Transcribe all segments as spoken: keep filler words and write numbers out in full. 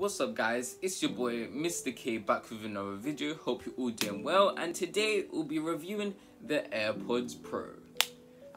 What's up guys, it's your boy Mr K back with another video. Hope you're all doing well, and today we'll be reviewing the AirPods Pro.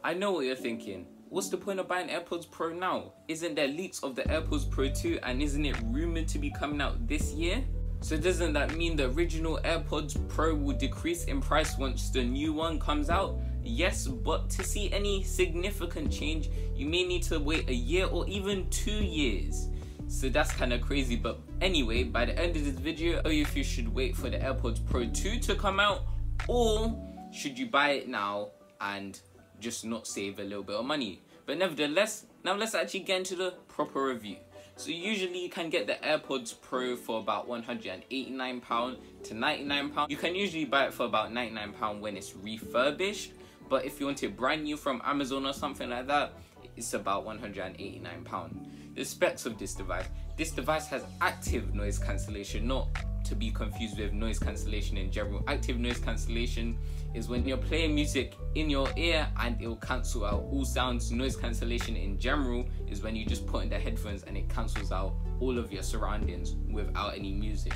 I know what you're thinking, what's the point of buying AirPods Pro now? Isn't there leaks of the AirPods Pro two and isn't it rumoured to be coming out this year? So doesn't that mean the original AirPods Pro will decrease in price once the new one comes out? Yes, but to see any significant change, you may need to wait a year or even two years. So that's kind of crazy, but anyway, by the end of this video, I'll tell you if you should wait for the AirPods Pro two to come out, or should you buy it now and just not save a little bit of money. But nevertheless, now let's actually get into the proper review. So usually you can get the AirPods Pro for about one hundred and eighty-nine pounds to ninety-nine pounds. You can usually buy it for about ninety-nine pounds when it's refurbished, but if you want it brand new from Amazon or something like that, it's about one hundred and eighty-nine pounds. The specs of this device. This device has active noise cancellation, not to be confused with noise cancellation in general. Active noise cancellation is when you're playing music in your ear and it'll cancel out all sounds. Noise cancellation in general is when you just put in the headphones and it cancels out all of your surroundings without any music.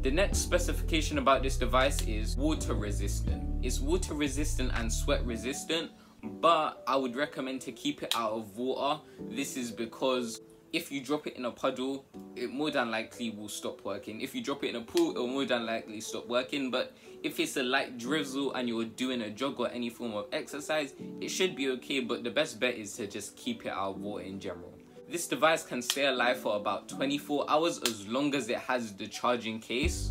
The next specification about this device is water resistant. It's water resistant and sweat resistant, but I would recommend to keep it out of water. This is because if you drop it in a puddle, it more than likely will stop working. If you drop it in a pool, it will more than likely stop working. But if it's a light drizzle and you're doing a jog or any form of exercise, it should be okay, but the best bet is to just keep it out of water in general. This device can stay alive for about twenty-four hours as long as it has the charging case.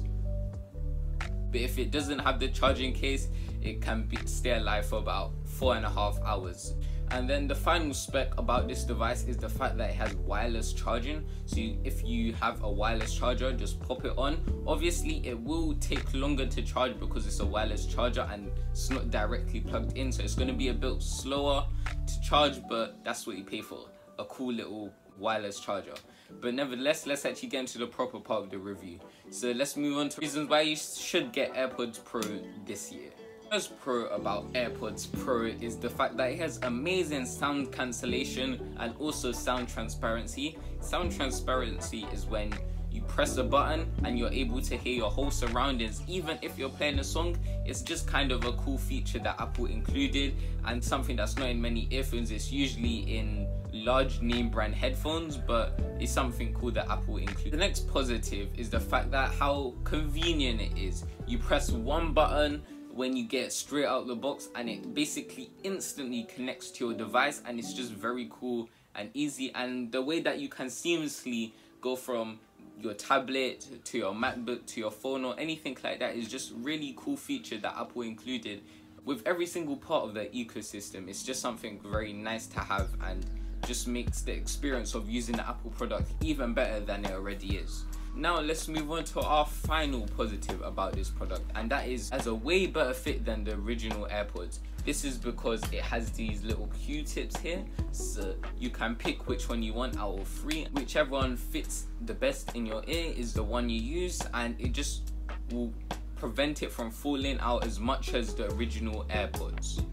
But if it doesn't have the charging case, it can be, stay alive for about four and a half hours. And then the final spec about this device is the fact that it has wireless charging. So you, if you have a wireless charger, just pop it on. Obviously it will take longer to charge because it's a wireless charger and it's not directly plugged in, so it's going to be a bit slower to charge, but that's what you pay for, a cool little wireless charger. But nevertheless, let's actually get into the proper part of the review. So let's move on to reasons why you should get AirPods Pro this year. First pro about AirPods Pro is the fact that it has amazing sound cancellation and also sound transparency. Sound transparency is when you press a button and you're able to hear your whole surroundings even if you're playing a song. It's just kind of a cool feature that Apple included, and something that's not in many earphones. It's usually in large name brand headphones, but it's something cool that Apple included. The next positive is the fact that how convenient it is. You press one button when you get straight out of the box and it basically instantly connects to your device, and it's just very cool and easy. And the way that you can seamlessly go from your tablet to your MacBook to your phone or anything like that is just really cool feature that Apple included with every single part of their ecosystem. It's just something very nice to have and just makes the experience of using the Apple product even better than it already is. Now let's move on to our final positive about this product, and that is as a way better fit than the original AirPods. This is because it has these little Q-tips here, so you can pick which one you want out of three. Whichever one fits the best in your ear is the one you use, and it just will prevent it from falling out as much as the original AirPods.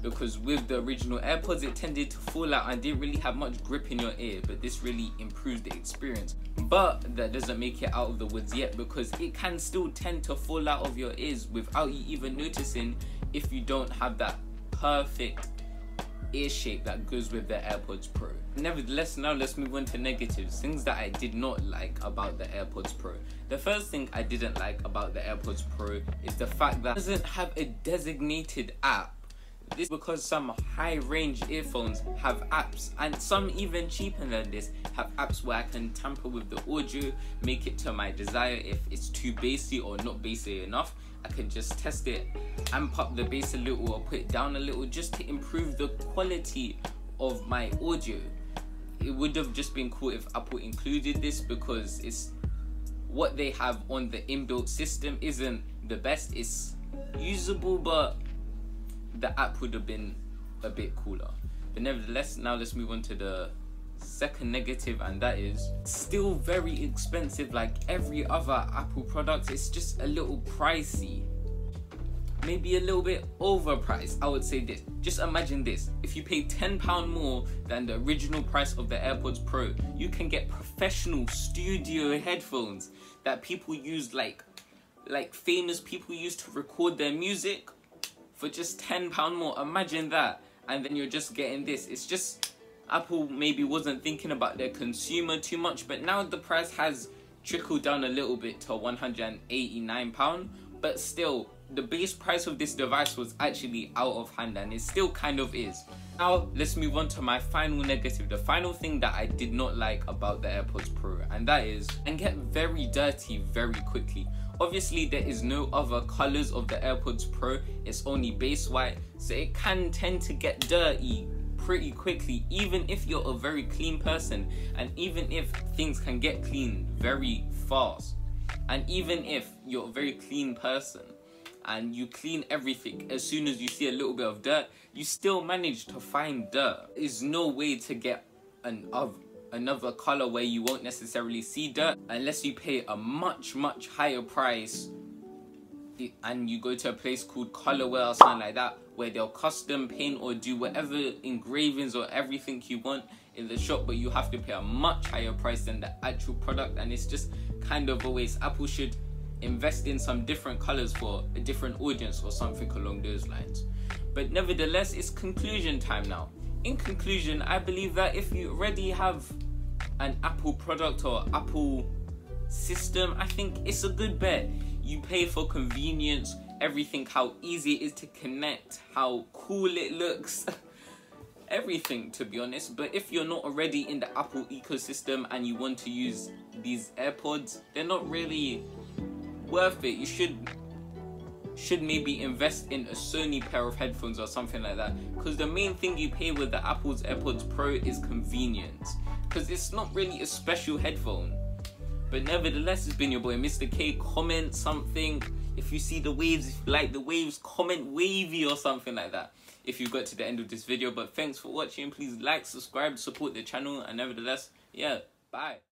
Because with the original AirPods, it tended to fall out and didn't really have much grip in your ear, but this really improved the experience. But that doesn't make it out of the woods yet, because it can still tend to fall out of your ears without you even noticing if you don't have that perfect ear shape that goes with the AirPods Pro. Nevertheless, now let's move on to negatives, things that I did not like about the AirPods Pro. The first thing I didn't like about the AirPods Pro is the fact that it doesn't have a designated app. This is because some high-range earphones have apps, and some even cheaper than this have apps where I can tamper with the audio, make it to my desire. If it's too bassy or not bassy enough, I can just test it, amp up the bass a little or put it down a little just to improve the quality of my audio. It would have just been cool if Apple included this, because it's what they have on the inbuilt system isn't the best. It's usable, but the app would have been a bit cooler. But nevertheless, now let's move on to the second negative, and that is still very expensive. Like every other Apple product, it's just a little pricey. maybe a little bit overpriced. I would say this. Just imagine this. If you pay ten pounds more than the original price of the AirPods Pro, you can get professional studio headphones that people use, like like famous people use to record their music, for just ten pounds more. Imagine that. And then you're just getting this. It's just Apple maybe wasn't thinking about their consumer too much, but now the price has trickled down a little bit to one hundred and eighty-nine pounds, but still the base price of this device was actually out of hand, and it still kind of is. Now let's move on to my final negative, the final thing that I did not like about the AirPods Pro, and that is they get very dirty very quickly. Obviously there is no other colors of the AirPods Pro, it's only base white, so it can tend to get dirty pretty quickly, even if you're a very clean person, and even if things can get clean very fast, and even if you're a very clean person and you clean everything, as soon as you see a little bit of dirt, you still manage to find dirt. There's no way to get an of another color where you won't necessarily see dirt, unless you pay a much much higher price and you go to a place called Colorware or something like that, where they'll custom paint or do whatever engravings or everything you want in the shop, but you have to pay a much higher price than the actual product, and it's just kind of a waste. Apple should invest in some different colors for a different audience or something along those lines. But nevertheless, it's conclusion time now. In conclusion, I believe that if you already have an Apple product or Apple system, I think it's a good bet. You pay for convenience, everything, how easy it is to connect, how cool it looks, everything, to be honest. But if you're not already in the Apple ecosystem and you want to use these AirPods, they're not really worth it. You should should maybe invest in a Sony pair of headphones or something like that, because the main thing you pay with the Apple's AirPods Pro is convenience, because it's not really a special headphone. But nevertheless, it's been your boy Mister K. Comment something. If you see the waves, if you like the waves, comment wavy or something like that if you got to the end of this video. But thanks for watching. Please like, subscribe, support the channel. And nevertheless, yeah, bye.